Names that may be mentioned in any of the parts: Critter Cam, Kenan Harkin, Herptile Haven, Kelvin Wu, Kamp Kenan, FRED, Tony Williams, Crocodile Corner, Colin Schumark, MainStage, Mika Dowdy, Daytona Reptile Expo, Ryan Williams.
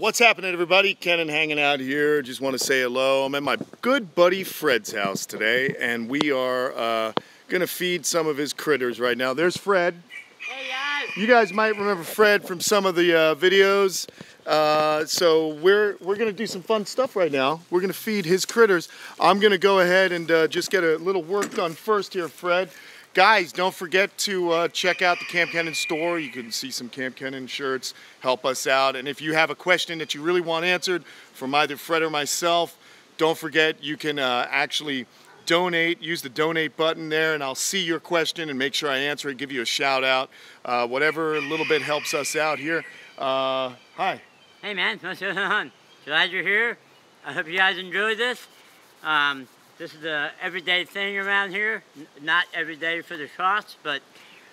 What's happening, everybody? Kenan hanging out here. Just want to say hello. I'm at my good buddy Fred's house today, and we are gonna feed some of his critters right now. There's Fred. Hey guys. You guys might remember Fred from some of the videos. So we're gonna do some fun stuff right now. We're gonna feed his critters. I'm gonna go ahead and just get a little work done first here, Fred. Guys, don't forget to check out the Kamp Kenan store. You can see some Kamp Kenan shirts, help us out. And if you have a question that you really want answered from either Fred or myself, don't forget you can actually donate, use the donate button there, and I'll see your question and make sure I answer it, give you a shout out. Whatever a little bit helps us out here. Hi. Hey man, so glad you're here. I hope you guys enjoyed this. This is the everyday thing around here. Not every day for the trouts, but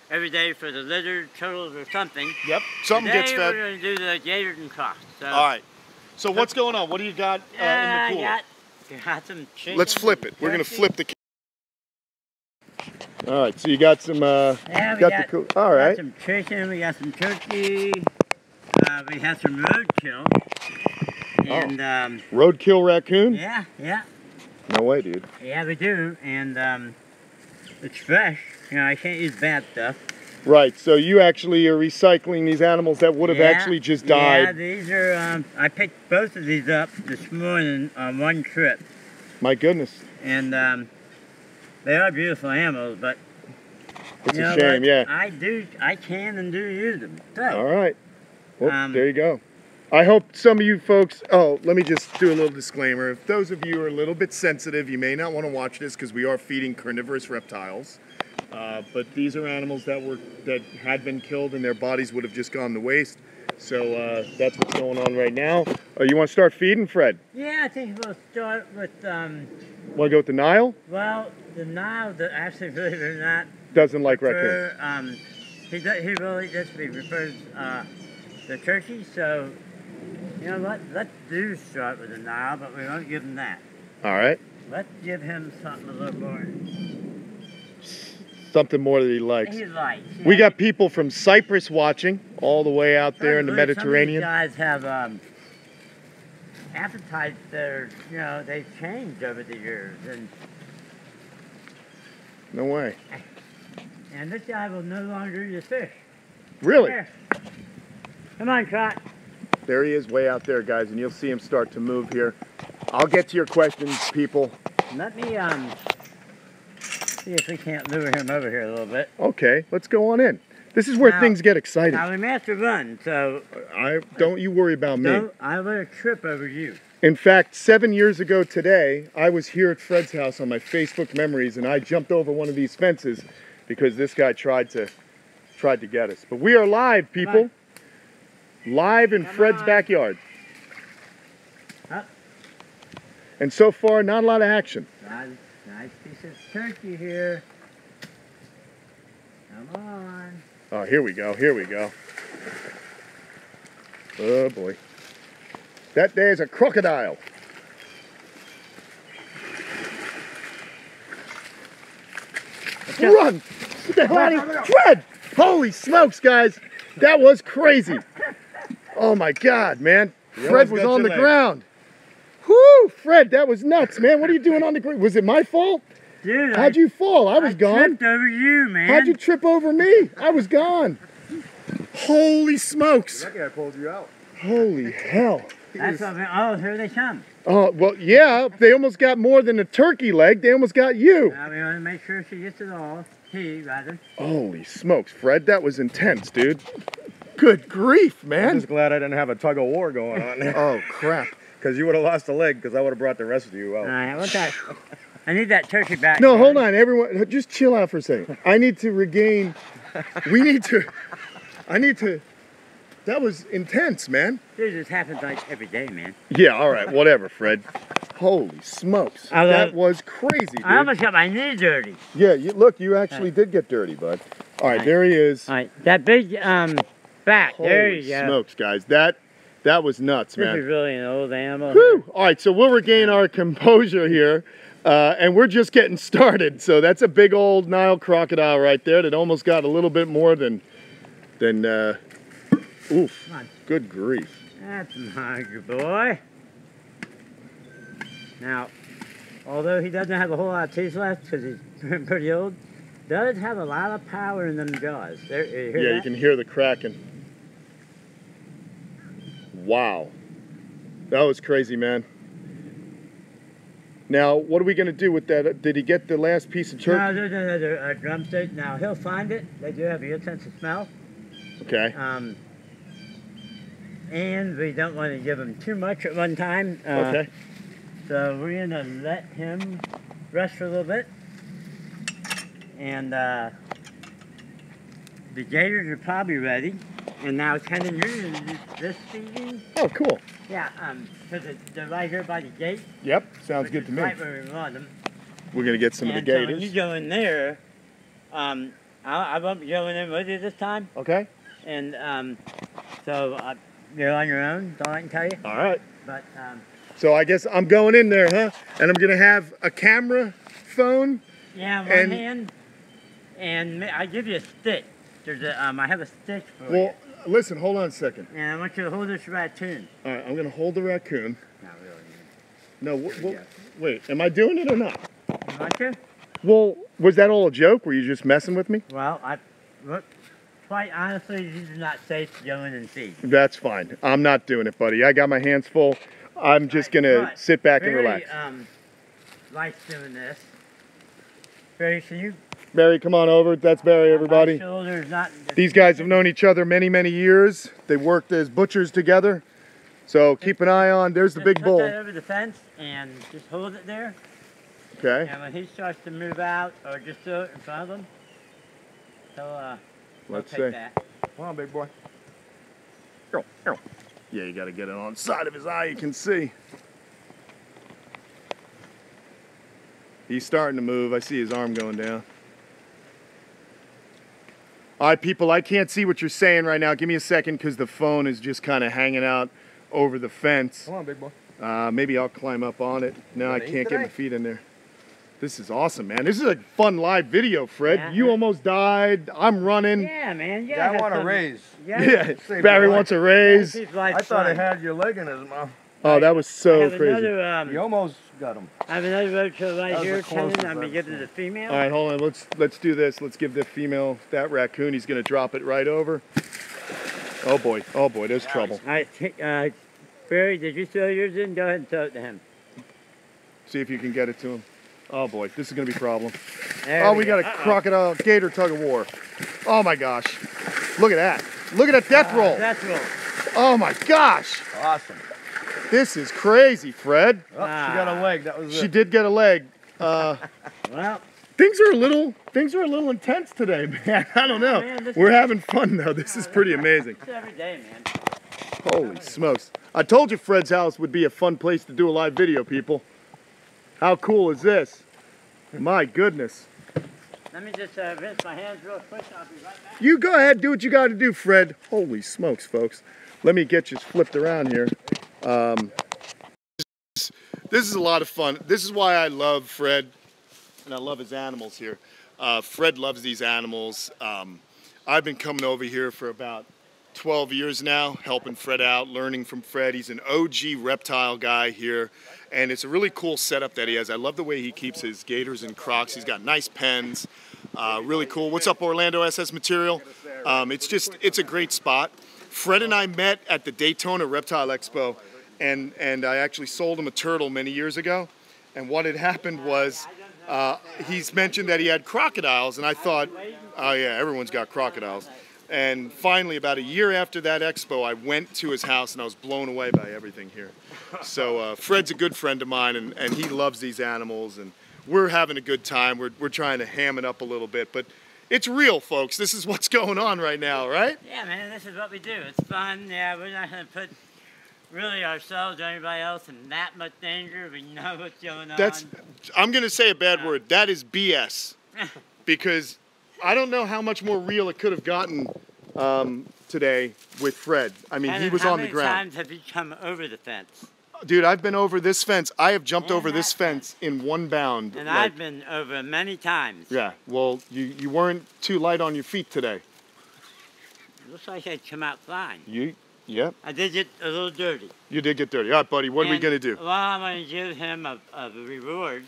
every day for the lizard, turtles, or something. Yep, something today gets fed. We're going to do the gators and trouts. So. All right. So what's going on? What do you got in the pool? I got some chicken. Let's flip it. We're going to flip the. All right. So you got some. Yeah, we got the. All right. We got some chicken. We got some turkey. We had some roadkill. And roadkill raccoon. Yeah. Yeah. No way, dude. Yeah, we do, and it's fresh. You know, I can't use bad stuff. Right, so you actually are recycling these animals that would have actually just died. Yeah, these are, I picked both of these up this morning on one trip. My goodness. And they are beautiful animals, but... It's a shame, yeah. I can and do use them. So, all right. Well, there you go. I hope some of you folks, oh, let me just do a little disclaimer. If those of you are a little bit sensitive, you may not want to watch this because we are feeding carnivorous reptiles. But these are animals that had been killed and their bodies would have just gone to waste. So that's what's going on right now. Oh, you want to start feeding, Fred? Yeah, I think we'll start with... Want to go with the Nile? Well, the Nile, actually, believe it or not... Doesn't like raccoons. He really just prefers the turkey, so... You know what? Let's do start with the Nile, but we won't give him that. All right. Let's give him something a little more. Something more that he likes. He likes. Yeah. We got people from Cyprus watching all the way out there in the Mediterranean. Some of these guys have appetites that are, you know, they've changed over the years. And no way. And this guy will no longer eat fish. Really? Here. Come on, Trot. There he is way out there, guys, and you'll see him start to move here. I'll get to your questions, people. Let me see if we can't lure him over here a little bit. Okay, let's go on in. This is where things get exciting. Now, we may have to run, so... Don't you worry about me. I will trip over you. In fact, 7 years ago today, I was here at Fred's house on my Facebook memories, and I jumped over one of these fences because this guy tried to get us. But we are live, people. Bye. Live in Fred's backyard. Up. And so far, not a lot of action. Nice piece of turkey here. Come on. Oh, here we go, here we go. Oh boy. That there's a crocodile. Run! Get the hell out of here! Fred! Holy smokes, guys! That was crazy! Oh my God, man. Fred was on the ground. Whoo, Fred, that was nuts, man. What are you doing on the ground? Was it my fault? Dude, how'd you fall? I was gone. I tripped over you, man. How'd you trip over me? I was gone. Holy smokes. That guy pulled you out. Holy hell. That's what, man. Oh, here they come. Oh, well, yeah, they almost got more than a turkey leg. They almost got you. Now we want to make sure she gets it all. He, rather. Holy smokes, Fred. That was intense, dude. Good grief, man. I'm just glad I didn't have a tug of war going on there. Oh, crap. Because you would have lost a leg because I would have brought the rest of you out. All right, what's that? I need that turkey back. No, hold on, everyone. Just chill out for a second. I need to regain. That was intense, man. This just happens like every day, man. Yeah, all right, whatever, Fred. Holy smokes. That was crazy, dude. I almost got my knee dirty. Yeah, you actually did get dirty, bud. All right, there he is. All right, that big... back. Holy there you go. Smokes, guys. That was nuts, man. This is really an old animal. Whew. All right, so we'll regain our composure here, and we're just getting started. So that's a big old Nile crocodile right there that almost got a little bit more than oof. Good grief. That's my good boy. Now, although he doesn't have a whole lot of teeth left because he's pretty old, does have a lot of power in them jaws. There, you hear that? You can hear the cracking. Wow. That was crazy, man. Now, what are we going to do with that? Did he get the last piece of turkey? No, there's a drum stage. Now, he'll find it. They do have a good sense of smell. Okay. And we don't want to give him too much at one time. Okay. So we're going to let him rest for a little bit. And the gators are probably ready. And now, Kenan, you're going to do this feeding. Oh, cool. Yeah, because they're right here by the gate. Yep, sounds good to me. Right where we want them. We're going to get some of the gators. So when you go in there, I won't be going in with you this time. Okay. And so you're on your own, that's all I can tell you. All right. But so I guess I'm going in there, huh? And I'm going to have a camera phone. Yeah, one hand. And I give you a stick. There's a, I have a stick for you. Listen, hold on a second. And I want you to hold this raccoon. All right, I'm going to hold the raccoon. Not really. No, wait, am I doing it or not? You want to? Well, was that all a joke? Were you just messing with me? Well, look, quite honestly, these are not safe to go in and feed. That's fine. I'm not doing it, buddy. I got my hands full. I'm just going to sit back and relax. Likes doing this. Barry, so you... Barry, come on over. That's Barry, everybody. These guys have known each other many, many years. They worked as butchers together. So keep an eye on. There's the big bull. Just put that over the fence and just hold it there. Okay. And when he starts to move out, or just throw it in front of him. So let's see. Come on, big boy. Yeah, you got to get it on the side of his eye. You can see. He's starting to move. I see his arm going down. All right, people, I can't see what you're saying right now. Give me a second because the phone is just kind of hanging out over the fence. Come on, big boy. Maybe I'll climb up on it. No, I can't get my feet in there. This is awesome, man. This is a fun live video, Fred. Yeah. You almost died. I'm running. Yeah, man. Yeah, I want a raise. Yeah, Barry wants a raise. I thought I had your leg in his mouth. Oh, that was so crazy. You almost got him. I have another roadshow right here, Kenan. I'm going to give it to the female. All right, hold on. Let's do this. Let's give the female that raccoon. He's going to drop it right over. Oh, boy. Oh, boy. There's trouble. All right, Barry, did you throw yours in? Go ahead and throw it to him. See if you can get it to him. Oh, boy. This is going to be a problem. Oh, we got a crocodile gator tug of war. Oh, my gosh. Look at that. Look at that death roll. Death roll. Oh, my gosh. Awesome. This is crazy, Fred. Oh, she got a leg. That was. She did get a leg. Well, things are a little intense today, man. I don't know. Man, we're having fun though. This is pretty amazing. This every day, man. Holy smokes! I told you Fred's house would be a fun place to do a live video, people. How cool is this? My goodness. Let me just rinse my hands real quick. I'll be right back. You go ahead, do what you got to do, Fred. Holy smokes, folks! Let me get you flipped around here. This is a lot of fun. This is why I love Fred, and I love his animals here. Fred loves these animals. I've been coming over here for about 12 years now, helping Fred out, learning from Fred. He's an OG reptile guy here, and it's a really cool setup that he has. I love the way he keeps his gators and crocs. He's got nice pens, really cool. What's up, Orlando SS Material? It's a great spot. Fred and I met at the Daytona Reptile Expo, and I actually sold him a turtle many years ago. And what had happened was he's mentioned that he had crocodiles, and I thought, oh yeah, everyone's got crocodiles. And finally, about a year after that expo, I went to his house, and I was blown away by everything here. So Fred's a good friend of mine, and he loves these animals, and we're having a good time. We're trying to ham it up a little bit, but it's real, folks. This is what's going on right now, right? Yeah, man, this is what we do. It's fun. Yeah, we're not going to put really ourselves or anybody else in that much danger. We know what's going on. I'm going to say a bad word. That is BS. Because I don't know how much more real it could have gotten today with Fred. I mean, he was on the ground. How many times have you come over the fence? Dude, I've been over this fence. I have jumped over this fence in one bound. And like, I've been over many times. Yeah, well, you weren't too light on your feet today. It looks like I'd come out flying. You, Yep. I did get a little dirty. You did get dirty. All right, buddy, what are we going to do? Well, I'm going to give him a reward.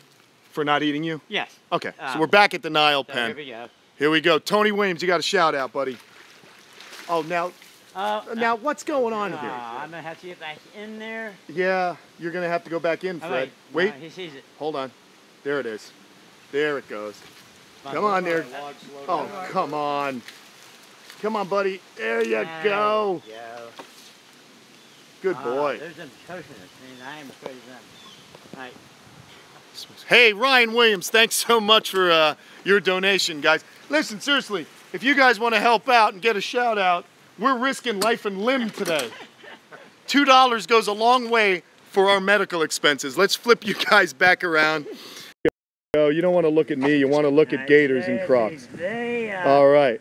For not eating you? Yes. Okay, so we're back at the Nile pen. Here we go. Here we go. Tony Williams, you got a shout out, buddy. Oh, now what's going on here? I'm going to have to get back in there. Yeah, you're going to have to go back in, Fred. Wait. He sees it. Hold on. There it is. There it goes. Come on there. Oh, come on. Come on, buddy. There you go. Good boy. There's some coconuts, man. I am afraid of them. All right. Hey, Ryan Williams, thanks so much for your donation, guys. Listen, seriously, if you guys want to help out and get a shout out, we're risking life and limb today. $2 goes a long way for our medical expenses. Let's flip you guys back around. Yo, you don't want to look at me. You want to look at gators and crocs. All right.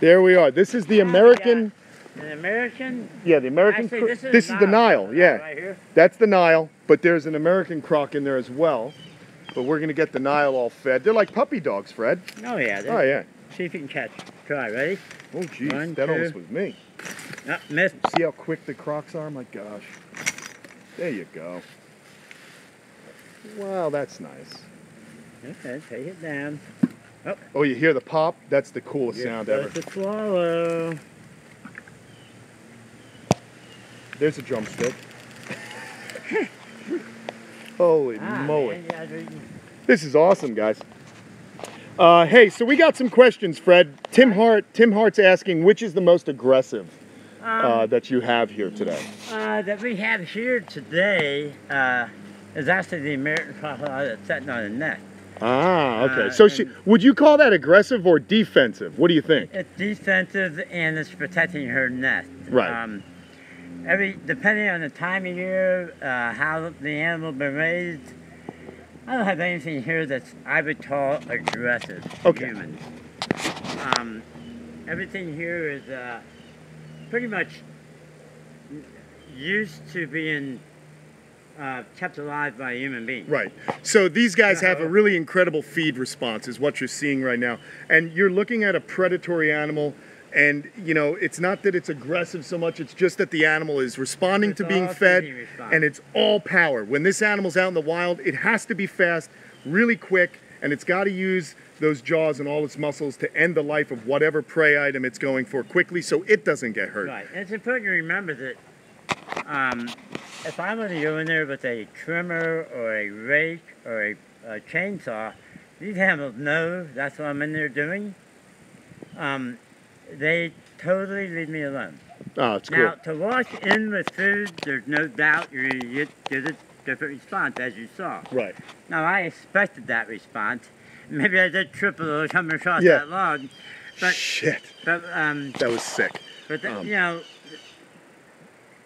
There we are. This is the American... The American? Yeah, the American... Actually, this is the Nile. Yeah, right here. That's the Nile, but there's an American croc in there as well. But we're going to get the Nile all fed. They're like puppy dogs, Fred. Oh, yeah. Oh, yeah. See if you can catch. Try, ready? Oh, geez. One, that two. Almost was me. Oh, missed. See how quick the crocs are? My gosh. There you go. Wow, that's nice. Okay, take it down. Oh, oh, you hear the pop? That's the coolest sound ever. That's a swallow. There's a drumstick. Holy moly. This is awesome, guys. Hey, so we got some questions, Fred. Tim Hart's asking, which is the most aggressive that you have here today? That we have here today is actually the American crocodile that's sitting on the neck. Ah, okay. So would you call that aggressive or defensive? What do you think? It's defensive and it's protecting her nest. Right. Depending on the time of year, how the animal been raised, I don't have anything here that I would call aggressive to humans. Everything here is pretty much used to being kept alive by a human being. Right. So these guys have a really incredible feed response is what you're seeing right now. And you're looking at a predatory animal. And, you know, it's not that it's aggressive so much, it's just that the animal is responding to being fed, and it's all power. When this animal's out in the wild, it has to be fast, really quick, and it's got to use those jaws and all its muscles to end the life of whatever prey item it's going for quickly so it doesn't get hurt. Right, and it's important to remember that if I'm going to go in there with a trimmer or a rake or a chainsaw, these animals know that's what I'm in there doing. They totally leave me alone. Oh, it's cool. Now, to walk in with food, there's no doubt you're going to get a different response, as you saw. Right. Now, I expected that response. Maybe I did triple coming across that log. But, shit. But, that was sick. But, you know,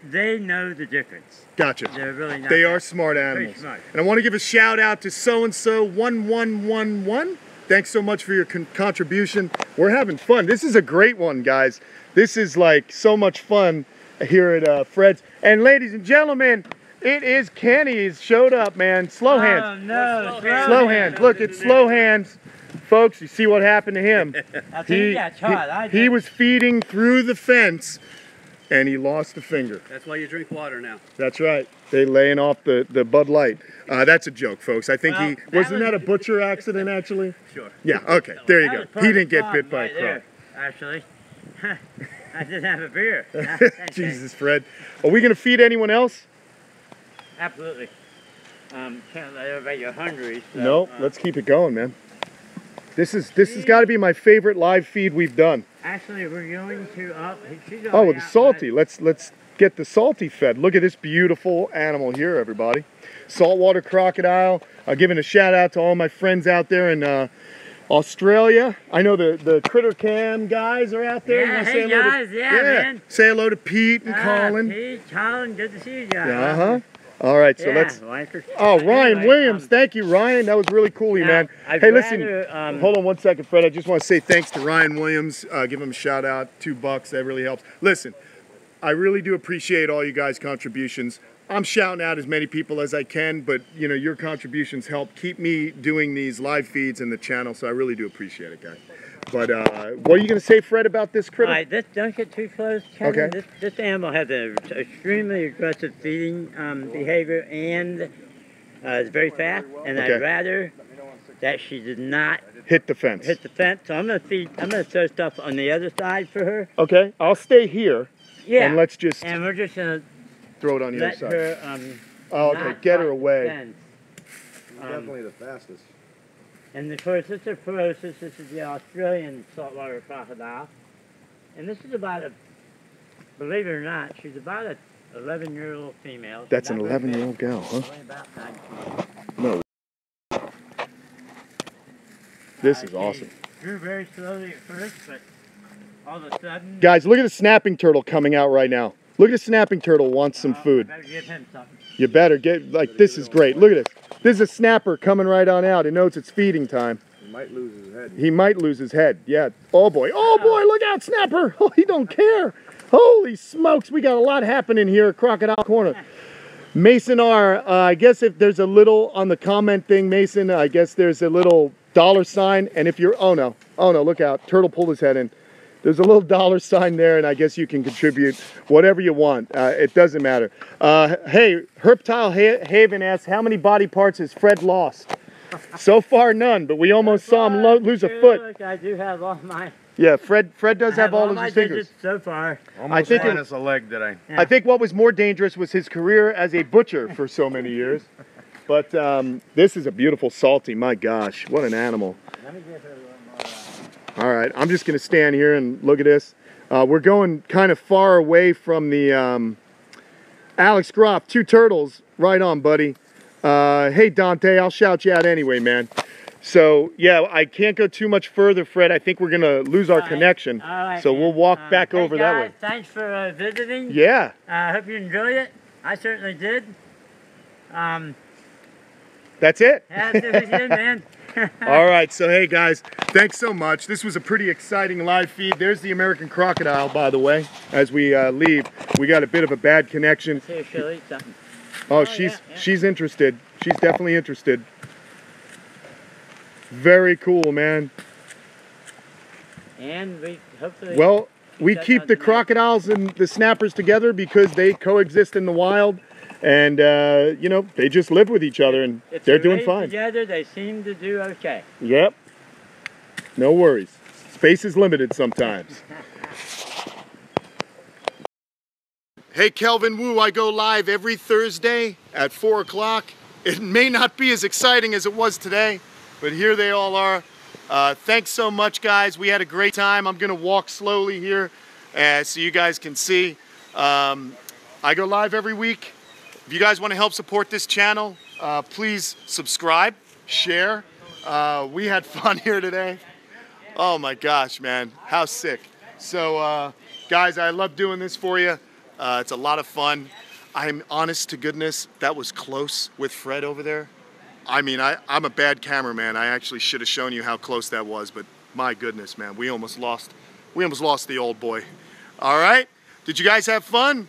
they know the difference. Gotcha. They're really not. They are smart animals. Pretty smart. And I want to give a shout out to so-and-so 1111. Thanks so much for your contribution. We're having fun. This is a great one, guys. This is like so much fun here at Fred's. And ladies and gentlemen, it is Kenny. He's showed up, man. Slow hands. Oh, no. Slow hands. Look, it's slow hands. Folks, you see what happened to him. He was feeding through the fence, and he lost a finger. That's why you drink water now. That's right. They laying off the Bud Light. That's a joke, folks. I think wasn't that a butcher accident, actually? Sure. Yeah, okay, there you go. He didn't get bit by a croc. Actually, I didn't have a beer. Jesus, Fred. Are we going to feed anyone else? Absolutely. Can't let everybody get hungry. So, no, let's keep it going, man. This has got to be my favorite live feed we've done. Actually, we're going to with the salty. Let's get the salty fed. Look at this beautiful animal here, everybody. Saltwater crocodile. Giving a shout out to all my friends out there in Australia. I know the Critter Cam guys are out there. Yeah, hey guys, man. Say hello to Pete and Colin. Pete, Colin, good to see you guys. All right, so let's. Ryan Williams, thank you, Ryan. That was really cool, man. Hey, listen, hold on one second, Fred. I just want to say thanks to Ryan Williams. Give him a shout out. $2, that really helps. Listen. I really do appreciate all you guys' contributions. I'm shouting out as many people as I can, but you know your contributions help keep me doing these live feeds and the channel, so I really do appreciate it, guys. But what are you going to say, Fred, about this critter? Don't get too close, Kenan. Okay. This animal has an extremely aggressive feeding behavior, and it's very fast. And okay. I'd rather that she did not hit the fence. So I'm going to feed. I'm going to throw stuff on the other side for her. Okay. I'll stay here. Yeah. And let's just. And we're just going to throw it on the other side. Let her. Oh, okay. Get her away. Definitely the fastest. And of course, this is ferocious. This is the Australian saltwater crocodile. And this is about a, believe it or not, she's about an 11-year-old female. She's That's an 11-year-old girl, huh? About 9 feet. No. This is awesome. Grew very slowly at first, but all of a sudden. Guys, look at the snapping turtle coming out right now. Look at the snapping turtle wants some food. You better give him something. You better get, like, this is great. Look at this. This is a snapper coming right on out. It knows it's feeding time. He might lose his head. He might lose his head, yeah. Oh, boy. Oh, boy, look out, snapper. Oh, he don't care. Holy smokes. We got a lot happening here at Crocodile Corner. Mason R., I guess if there's a little on the comment thing, Mason, I guess there's a little dollar sign. And if you're, oh, no, look out. Turtle pulled his head in. There's a little dollar sign there, and I guess you can contribute whatever you want. It doesn't matter. Hey, Herptile Haven asks, how many body parts has Fred lost? So far, none, but we almost saw him lose a foot. Look, I do have all my... Yeah, Fred does have all of his fingers. So far. Almost minus a leg today. Yeah. I think what was more dangerous was his career as a butcher for so many years. But this is a beautiful salty. My gosh, what an animal. Let me give her one more. All right, I'm just going to stand here and look at this. We're going kind of far away from the Alex Groff, two turtles. Right on, buddy. Hey, Dante, I'll shout you out anyway, man. So, yeah, I can't go too much further, Fred. I think we're going to lose our connection. All right, so we'll walk back over guys, that way. Thanks for visiting. Yeah. I hope you enjoyed it. I certainly did. That's it. Yeah, that's it we did, man. All right, so hey guys, thanks so much. This was a pretty exciting live feed. There's the American crocodile, by the way. As we leave, we got a bit of a bad connection. Here, she'll eat something. Oh, she's interested. She's definitely interested. Very cool, man. And we hopefully. Well, we keep the crocodiles and the snappers together because they coexist in the wild. And, you know, they just live with each other, and they're doing fine. Together, they seem to do okay. Yep. No worries. Space is limited sometimes. Hey, Kelvin Wu, I go live every Thursday at 4 o'clock. It may not be as exciting as it was today, but here they all are. Thanks so much, guys. We had a great time. I'm going to walk slowly here so you guys can see. I go live every week. If you guys want to help support this channel, please subscribe, share. We had fun here today. Oh my gosh, man, how sick. So guys, I love doing this for you. It's a lot of fun. I'm honest to goodness, that was close with Fred over there. I mean, I'm a bad cameraman. I actually should have shown you how close that was, but my goodness, man, we almost lost the old boy. All right, did you guys have fun?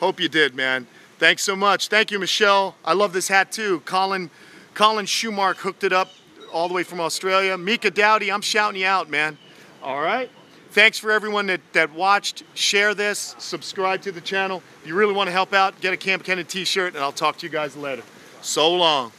Hope you did, man. Thanks so much. Thank you, Michelle. I love this hat too. Colin Schumark hooked it up all the way from Australia. Mika Dowdy, I'm shouting you out, man. All right. Thanks for everyone that watched. Share this. Subscribe to the channel. If you really want to help out, get a Kamp Kenan t-shirt, and I'll talk to you guys later. So long.